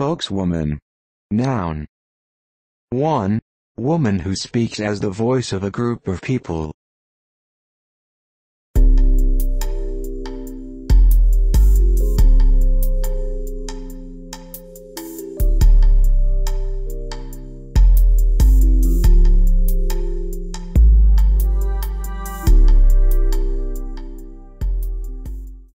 spokeswoman. Noun. 1. Woman who speaks as the voice of a group of people.